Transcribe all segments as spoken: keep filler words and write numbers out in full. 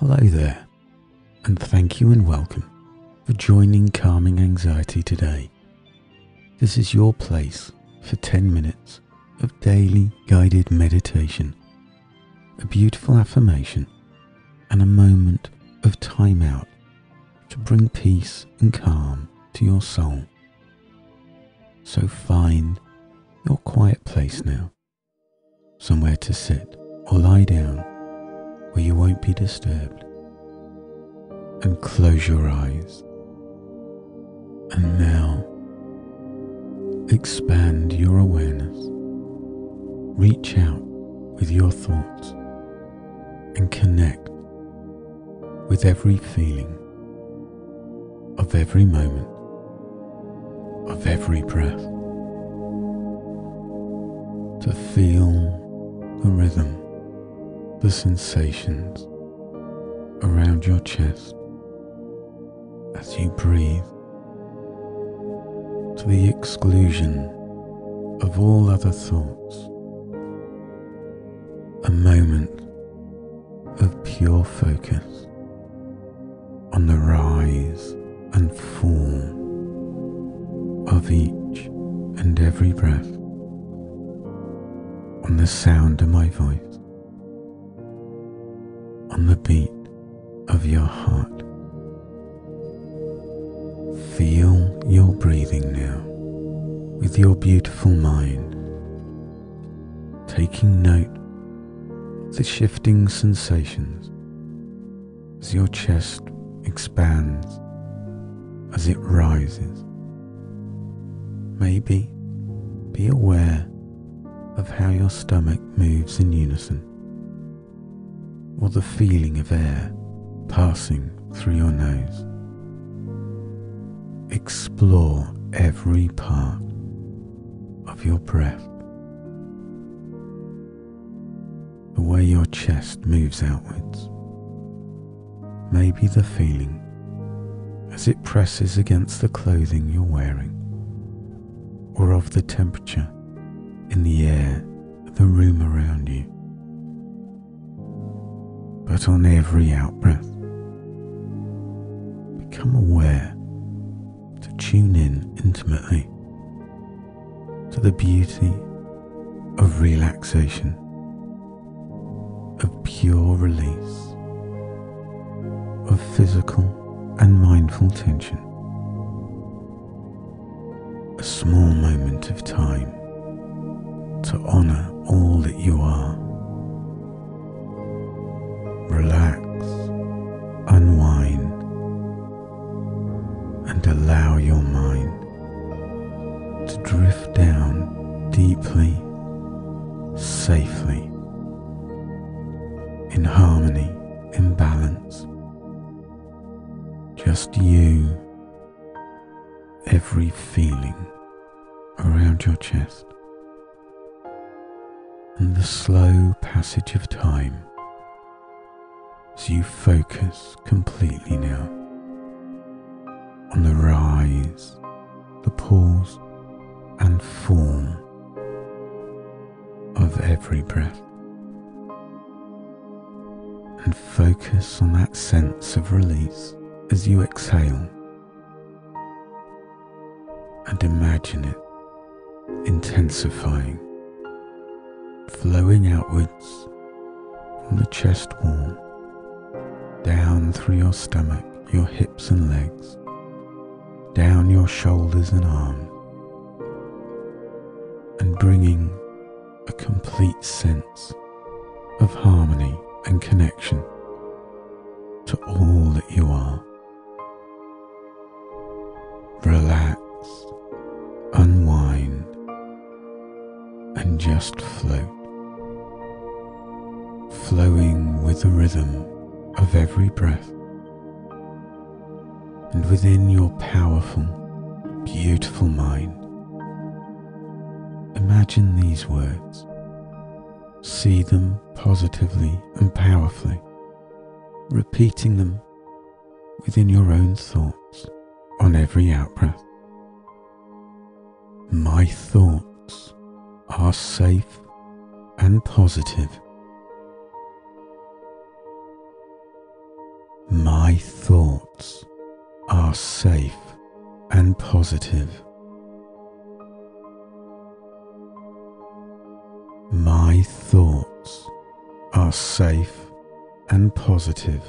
Hello there, and thank you and welcome for joining Calming Anxiety today. This is your place for ten minutes of daily guided meditation, a beautiful affirmation, and a moment of time out to bring peace and calm to your soul. So find your quiet place now, somewhere to sit or lie down where you won't be disturbed, and close your eyes. And now expand your awareness, reach out with your thoughts and connect with every feeling of every moment, of every breath, to feel the rhythm, the sensations around your chest as you breathe, to the exclusion of all other thoughts. A moment of pure focus on the rise and fall of each and every breath, on the sound of my voice, on the beat of your heart. Feel your breathing now with your beautiful mind, taking note of the shifting sensations as your chest expands, as it rises. Maybe be aware of how your stomach moves in unison, or the feeling of air passing through your nose. Explore every part of your breath, the way your chest moves outwards, maybe the feeling as it presses against the clothing you're wearing, or of the temperature in the air of the room around you. But on every out-breath, become aware to tune in intimately to the beauty of relaxation, of pure release, of physical and mindful tension. A small moment of time to honor all that you are. Relax, unwind, and allow your mind to drift down deeply, safely, in harmony, in balance. Just you, every feeling around your chest, and the slow passage of time as you focus completely now on the rise, the pause and fall of every breath, and focus on that sense of release as you exhale, and imagine it intensifying, flowing outwards from the chest wall, down through your stomach, your hips and legs, down your shoulders and arms, and bringing a complete sense of harmony and connection to all that you are. Relax, unwind, and just float, flowing with the rhythm of every breath, and within your powerful, beautiful mind. Imagine these words, see them positively and powerfully, repeating them within your own thoughts on every out-breath. My thoughts are safe and positive. My thoughts are safe and positive. My thoughts are safe and positive.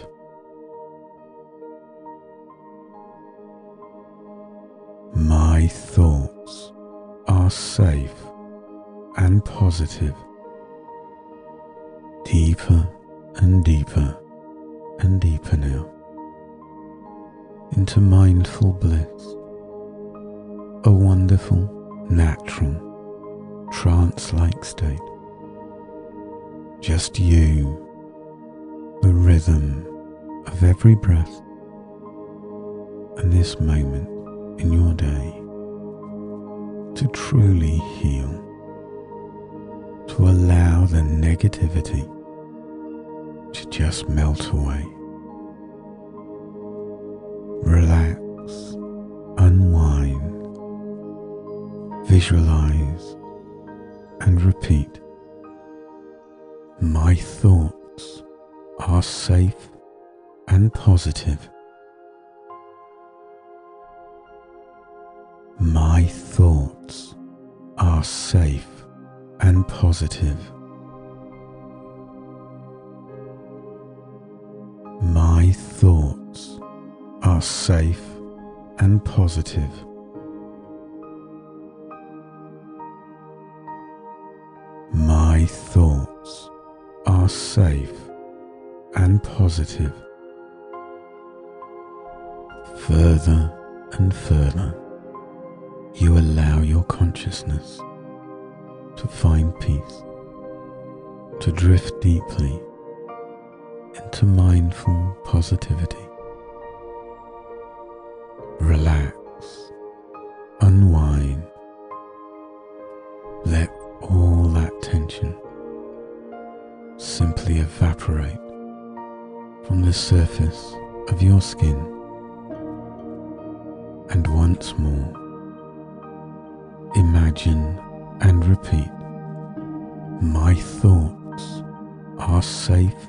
My thoughts are safe and positive. Deeper and deeper and deeper now, into mindful bliss, a wonderful, natural, trance-like state. Just you, the rhythm of every breath, and this moment in your day to truly heal, to allow the negativity to just melt away. Relax, unwind, visualize, and repeat. My thoughts are safe and positive. My thoughts are safe and positive. My thoughts are safe and positive. My thoughts are safe and positive. Further and further, you allow your consciousness to find peace, to drift deeply into mindful positivity. Relax, unwind, let all that tension simply evaporate from the surface of your skin, and once more imagine and repeat, my thoughts are safe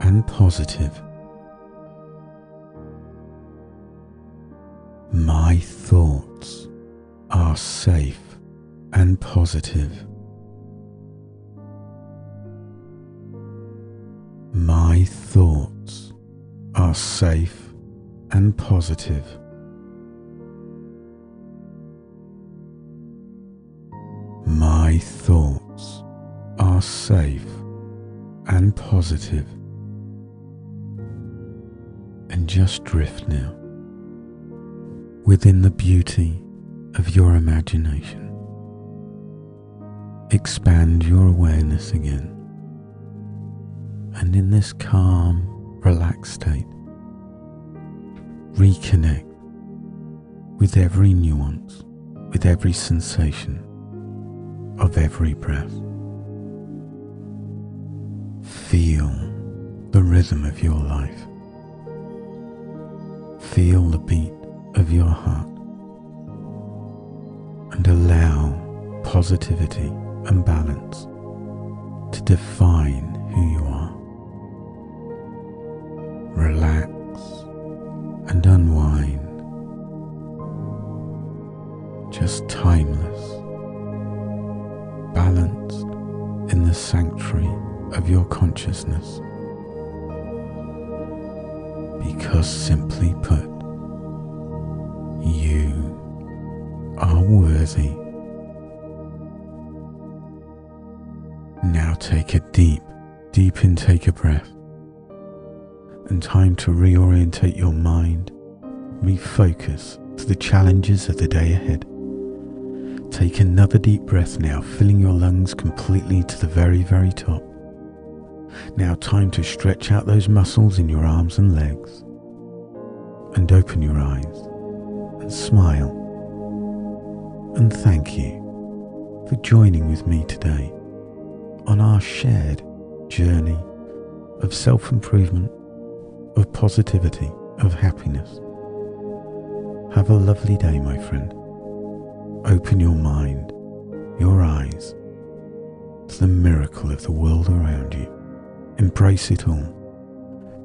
and positive. My thoughts are safe and positive. My thoughts are safe and positive. My thoughts are safe and positive. And just drift now within the beauty of your imagination. Expand your awareness again. And in this calm, relaxed state, reconnect with every nuance, with every sensation of every breath. Feel the rhythm of your life. Feel the beat of your heart, and allow positivity and balance to define who you are. Relax and unwind, just timeless, balanced in the sanctuary of your consciousness, because simply put, you are worthy. Now take a deep, deep intake of breath, and time to reorientate your mind, refocus to the challenges of the day ahead. Take another deep breath now, filling your lungs completely to the very, very top. Now time to stretch out those muscles in your arms and legs, and open your eyes, and smile, and thank you for joining with me today on our shared journey of self-improvement, of positivity, of happiness. Have a lovely day, my friend. Open your mind, your eyes, to the miracle of the world around you. Embrace it all.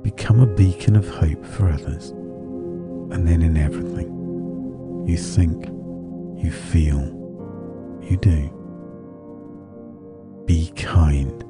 Become a beacon of hope for others. And then in everything you think, you feel, you do, be kind.